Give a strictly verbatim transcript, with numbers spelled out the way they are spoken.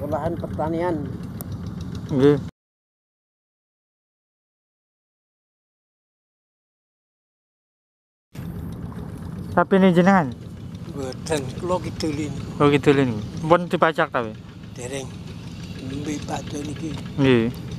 olahan pertanian. Nggih. Tapi ini jenengan? Mboten, kula kidul niku. Kula kidul niku. Mumpun dipacak ta, Pak? Dereng. Mbi Pak Doni iki. Nggih.